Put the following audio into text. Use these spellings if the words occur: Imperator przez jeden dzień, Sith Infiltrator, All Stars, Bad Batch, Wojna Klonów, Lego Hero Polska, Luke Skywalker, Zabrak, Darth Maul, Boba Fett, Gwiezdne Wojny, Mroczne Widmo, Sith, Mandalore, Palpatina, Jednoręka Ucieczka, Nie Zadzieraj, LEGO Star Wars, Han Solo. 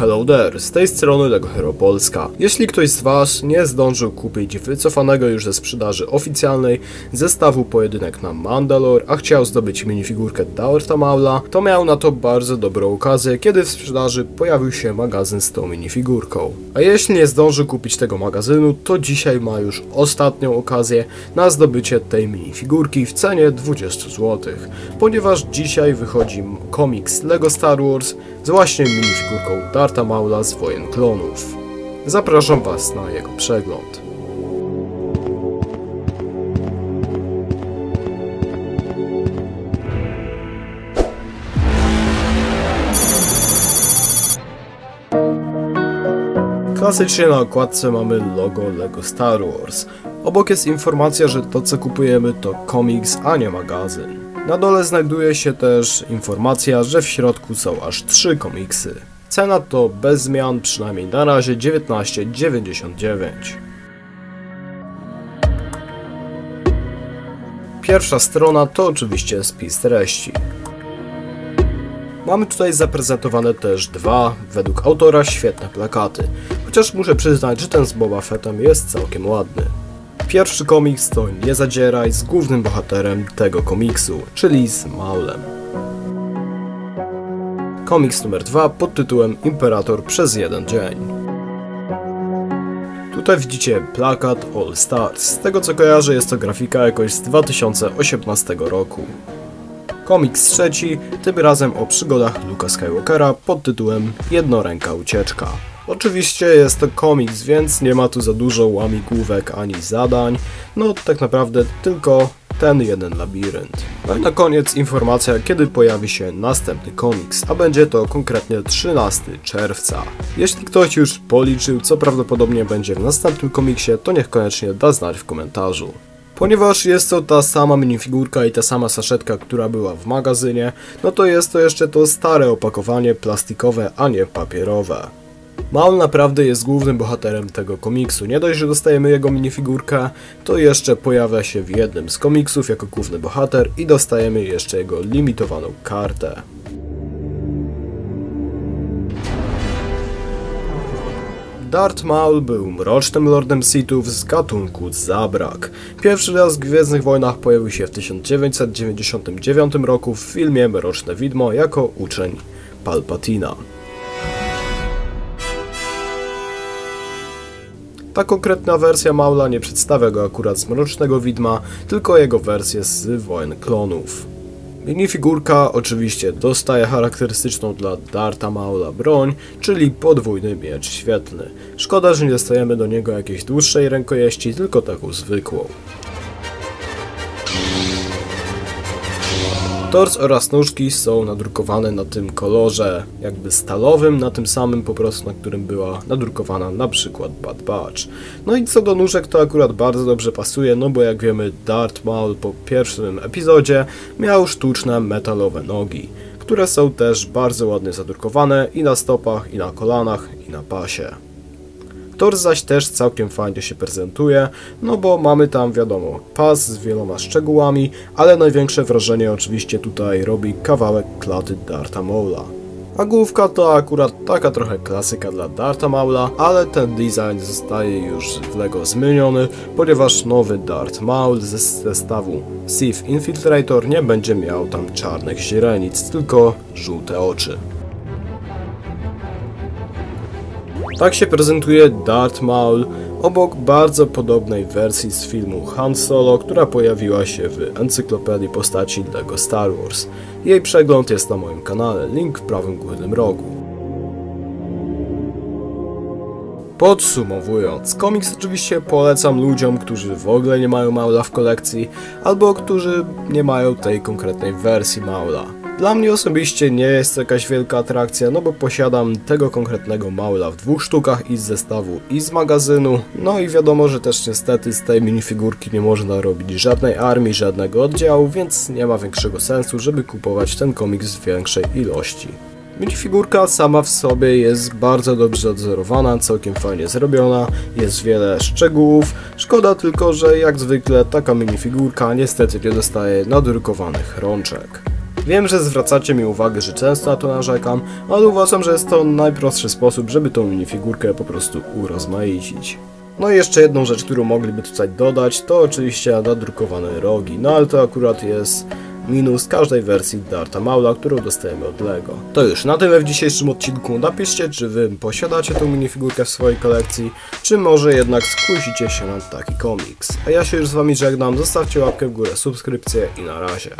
Hello there, z tej strony Lego Hero Polska. Jeśli ktoś z Was nie zdążył kupić wycofanego już ze sprzedaży oficjalnej zestawu Pojedynek na Mandalore, a chciał zdobyć minifigurkę Dartha Maula, to miał na to bardzo dobrą okazję, kiedy w sprzedaży pojawił się magazyn z tą minifigurką. A jeśli nie zdążył kupić tego magazynu, to dzisiaj ma już ostatnią okazję na zdobycie tej minifigurki w cenie 20 zł, ponieważ dzisiaj wychodzi komiks LEGO Star Wars z właśnie minifigurką Dartha Maula z Wojen Klonów. Zapraszam Was na jego przegląd. Klasycznie na okładce mamy logo LEGO Star Wars. Obok jest informacja, że to co kupujemy to komiks, a nie magazyn. Na dole znajduje się też informacja, że w środku są aż 3 komiksy. Cena to bez zmian, przynajmniej na razie, 19,99 zł. Pierwsza strona to oczywiście spis treści. Mamy tutaj zaprezentowane też dwa, według autora, świetne plakaty. Chociaż muszę przyznać, że ten z Boba Fettem jest całkiem ładny. Pierwszy komiks to Nie Zadzieraj z głównym bohaterem tego komiksu, czyli z Maulem. Komiks numer 2 pod tytułem Imperator przez jeden dzień. Tutaj widzicie plakat All Stars. Z tego co kojarzę jest to grafika jakoś z 2018 roku. Komiks trzeci, tym razem o przygodach Luke'a Skywalkera pod tytułem Jednoręka Ucieczka. Oczywiście jest to komiks, więc nie ma tu za dużo łamigłówek ani zadań, no tak naprawdę tylko ten jeden labirynt. No i na koniec informacja, kiedy pojawi się następny komiks, a będzie to konkretnie 13 czerwca. Jeśli ktoś już policzył, co prawdopodobnie będzie w następnym komiksie, to niech koniecznie da znać w komentarzu. Ponieważ jest to ta sama minifigurka i ta sama saszetka, która była w magazynie, no to jest to jeszcze to stare opakowanie plastikowe, a nie papierowe. Maul naprawdę jest głównym bohaterem tego komiksu. Nie dość, że dostajemy jego minifigurkę, to jeszcze pojawia się w jednym z komiksów jako główny bohater i dostajemy jeszcze jego limitowaną kartę. Darth Maul był mrocznym lordem Sithów z gatunku Zabrak. Pierwszy raz w Gwiezdnych Wojnach pojawił się w 1999 roku w filmie Mroczne Widmo jako uczeń Palpatina. Ta konkretna wersja Maula nie przedstawia go akurat z Mrocznego Widma, tylko jego wersję z Wojen Klonów. Minifigurka oczywiście dostaje charakterystyczną dla Dartha Maula broń, czyli podwójny miecz świetlny. Szkoda, że nie dostajemy do niego jakiejś dłuższej rękojeści, tylko taką zwykłą. Tors oraz nóżki są nadrukowane na tym kolorze jakby stalowym, na tym samym po prostu, na którym była nadrukowana na przykład Bad Batch. No i co do nóżek to akurat bardzo dobrze pasuje, no bo jak wiemy Darth Maul po pierwszym epizodzie miał sztuczne metalowe nogi, które są też bardzo ładnie zadrukowane i na stopach, i na kolanach, i na pasie. Tors zaś też całkiem fajnie się prezentuje, no bo mamy tam wiadomo pas z wieloma szczegółami, ale największe wrażenie oczywiście tutaj robi kawałek klaty Dartha Maula. A główka to akurat taka trochę klasyka dla Dartha Maula, ale ten design zostaje już w LEGO zmieniony, ponieważ nowy Darth Maul ze zestawu Sith Infiltrator nie będzie miał tam czarnych źrenic, tylko żółte oczy. Tak się prezentuje Darth Maul obok bardzo podobnej wersji z filmu Han Solo, która pojawiła się w encyklopedii postaci LEGO Star Wars. Jej przegląd jest na moim kanale, link w prawym górnym rogu. Podsumowując, komiks oczywiście polecam ludziom, którzy w ogóle nie mają Maula w kolekcji, albo którzy nie mają tej konkretnej wersji Maula. Dla mnie osobiście nie jest to jakaś wielka atrakcja, no bo posiadam tego konkretnego Maula w 2 sztukach i z zestawu i z magazynu, no i wiadomo, że też niestety z tej minifigurki nie można robić żadnej armii, żadnego oddziału, więc nie ma większego sensu, żeby kupować ten komiks w większej ilości. Minifigurka sama w sobie jest bardzo dobrze odzorowana, całkiem fajnie zrobiona, jest wiele szczegółów, szkoda tylko, że jak zwykle taka minifigurka niestety nie dostaje nadrukowanych rączek. Wiem, że zwracacie mi uwagę, że często na to narzekam, ale uważam, że jest to najprostszy sposób, żeby tą minifigurkę po prostu urozmaicić. No i jeszcze jedną rzecz, którą mogliby tutaj dodać, to oczywiście nadrukowane rogi, no ale to akurat jest minus każdej wersji Dartha Maula, którą dostajemy od LEGO. To już na tyle w dzisiejszym odcinku. Napiszcie, czy wy posiadacie tą minifigurkę w swojej kolekcji, czy może jednak skusicie się na taki komiks. A ja się już z wami żegnam, zostawcie łapkę w górę, subskrypcję i na razie.